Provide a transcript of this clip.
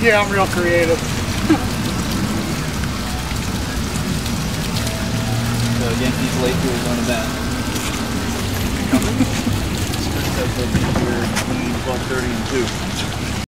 Yeah, I'm real creative. So Yankees late to his own event. Coming. Says they'll be here between 12:30 and 2.